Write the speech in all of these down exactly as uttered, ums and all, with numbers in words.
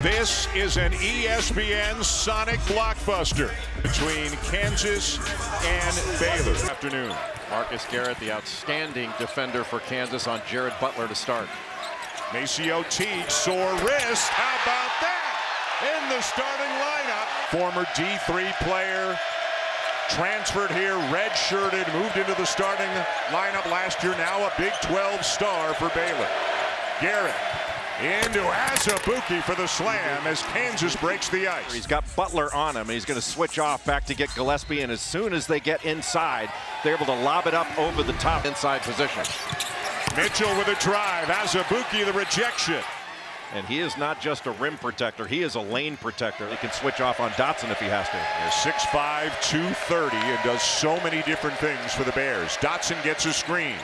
This is an E S P N Sonic blockbuster between Kansas and Baylor. Good afternoon. Marcus Garrett, the outstanding defender for Kansas, on Jared Butler to start. Macio Teague, sore wrist. How about that? In the starting lineup. Former D three player, transferred here, redshirted, moved into the starting lineup last year. Now a Big twelve star for Baylor. Garrett into Azubuike for the slam as Kansas breaks the ice. He's got Butler on him, and he's going to switch off back to get Gillespie, and as soon as they get inside, they're able to lob it up over the top inside position. Mitchell with a drive. Azubuike, the rejection. And he is not just a rim protector, he is a lane protector. He can switch off on Dotson if he has to. six five, two thirty, and does so many different things for the Bears. Dotson gets a screen.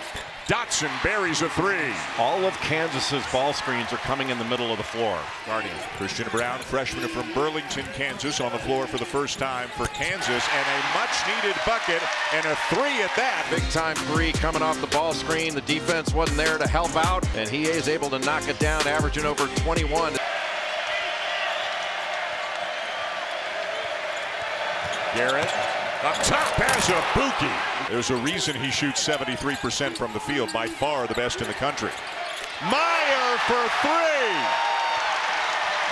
Dotson buries a three. All of Kansas's ball screens are coming in the middle of the floor. Guarding Christian Brown, freshman from Burlington, Kansas, on the floor for the first time for Kansas, and a much-needed bucket and a three at that. Big-time three coming off the ball screen. The defense wasn't there to help out, and he is able to knock it down, averaging over twenty-one. Garrett. Up top, Azubuike. There's a reason he shoots seventy-three percent from the field, by far the best in the country. Meyer for three.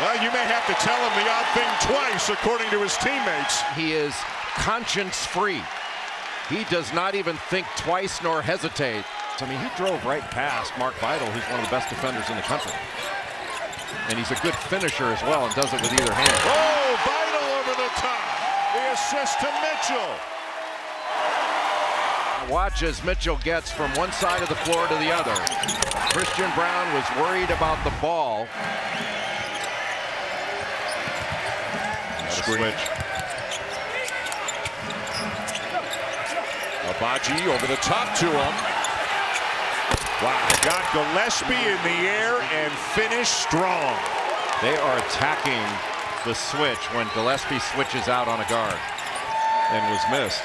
Well, you may have to tell him the odd thing twice, according to his teammates. He is conscience-free. He does not even think twice nor hesitate. I mean, he drove right past Mark Vital, who's one of the best defenders in the country. And he's a good finisher as well, and does it with either hand. Oh, Vital over the top. The assist to Mitchell. Watch as Mitchell gets from one side of the floor to the other. Christian Brown was worried about the ball. Switch. Abaji over the top to him. Wow, got Gillespie in the air and finished strong. They are attacking the switch when Gillespie switches out on a guard and was missed.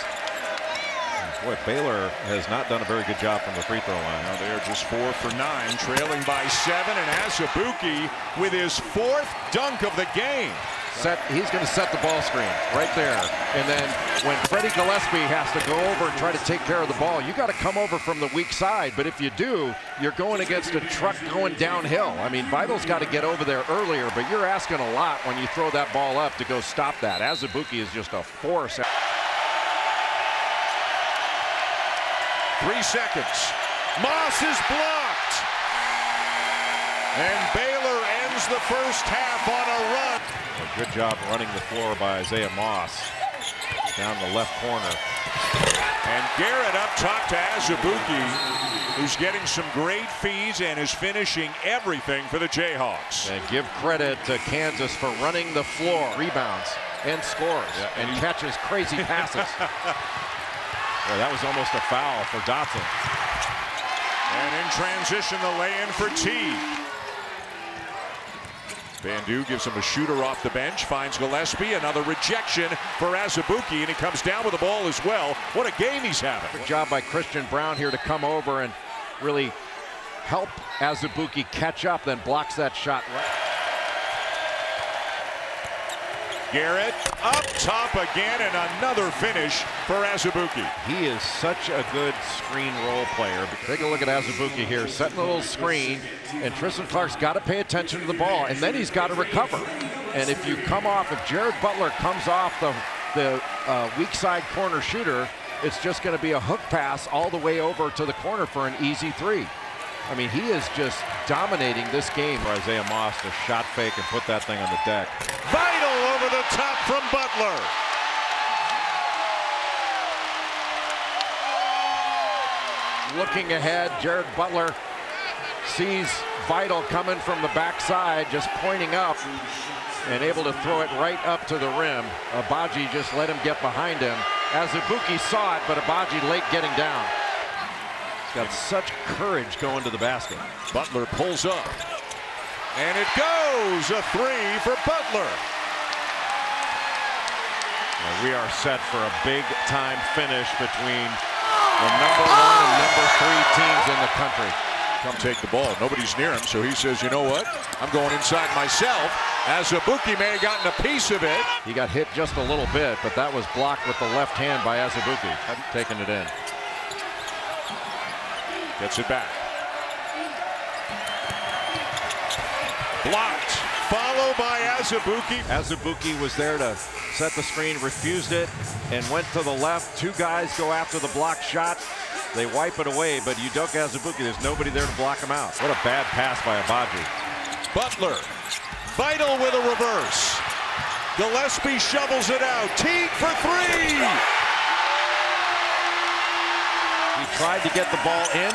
Boy, Baylor has not done a very good job from the free throw line. Now they're just four for nine, trailing by seven, and Azubuike with his fourth dunk of the game. Set, he's going to set the ball screen right there, and then when Freddie Gillespie has to go over and try to take care of the ball, you got to come over from the weak side, but if you do, you're going against a truck going downhill. I mean, Vital's got to get over there earlier, but you're asking a lot when you throw that ball up to go stop that. Azubuike is just a force. Three seconds. Moss is blocked, and Baylor ends the first half on a run. Good job running the floor by Isaiah Moss down the left corner. And Garrett up top to Azubuike, who's getting some great feeds and is finishing everything for the Jayhawks. And give credit to Kansas for running the floor. Rebounds and scores, yeah, and, and catches crazy passes. Well, that was almost a foul for Dotson. And in transition, the lay-in for Teague. Bandu gives him a shooter off the bench, finds Gillespie, another rejection for Azubuike, and he comes down with the ball as well. What a game he's having. Good job by Christian Brown here to come over and really help Azubuike catch up, then blocks that shot. Garrett up top again, and another finish for Azubuike. He is such a good screen role player. Take a look at Azubuike here, setting a little screen, and Tristan Clark's got to pay attention to the ball, and then he's got to recover. And if you come off, if Jared Butler comes off the, the uh, weak side corner shooter, it's just going to be a hook pass all the way over to the corner for an easy three. I mean, he is just dominating this game. For Isaiah Moss to shot fake and put that thing on the deck. Vital over the top from Butler. Looking ahead, Jared Butler sees Vital coming from the backside, just pointing up, and able to throw it right up to the rim. Abaji just let him get behind him. Azubuike saw it, but Abaji late getting down. Got such courage going to the basket. Butler pulls up, and it goes, a three for Butler. Well, we are set for a big time finish between the number one and number three teams in the country. Come take the ball. Nobody's near him, so he says, you know what? I'm going inside myself. Azubuike may have gotten a piece of it. He got hit just a little bit, but that was blocked with the left hand by Azubuike. Taking it in. Gets it back. Blocked. Followed by Azubuike. Azubuike was there to set the screen, refused it, and went to the left. Two guys go after the block shot. They wipe it away, but Udoka Azubuike, there's nobody there to block him out. What a bad pass by Abaji. Butler. Vital with a reverse. Gillespie shovels it out. Teague for three. He tried to get the ball in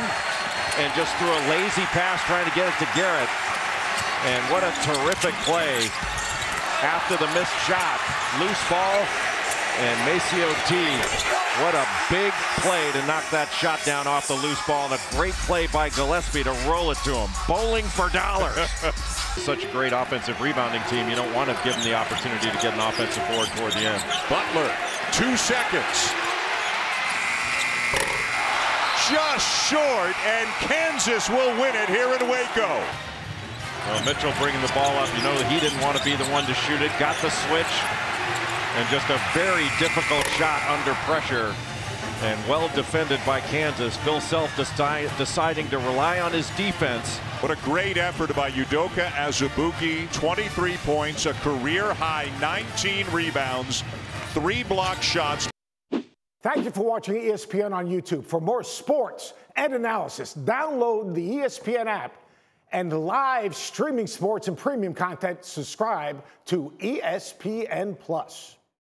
and just threw a lazy pass trying to get it to Garrett. And what a terrific play after the missed shot. Loose ball and Macio Teague. What a big play to knock that shot down off the loose ball, and a great play by Gillespie to roll it to him. Bowling for dollars. Such a great offensive rebounding team. You don't want to give them the opportunity to get an offensive board toward the end. Butler, two seconds. Just short, and Kansas will win it here in Waco. Well, Mitchell bringing the ball up. You know that he didn't want to be the one to shoot it. Got the switch. And just a very difficult shot under pressure. And well defended by Kansas. Bill Self deci deciding to rely on his defense. What a great effort by Udoka Azubuike. twenty-three points, a career-high nineteen rebounds, three block shots. Thank you for watching E S P N on YouTube. For more sports and analysis, download the E S P N app, and live streaming sports and premium content, subscribe to E S P N Plus.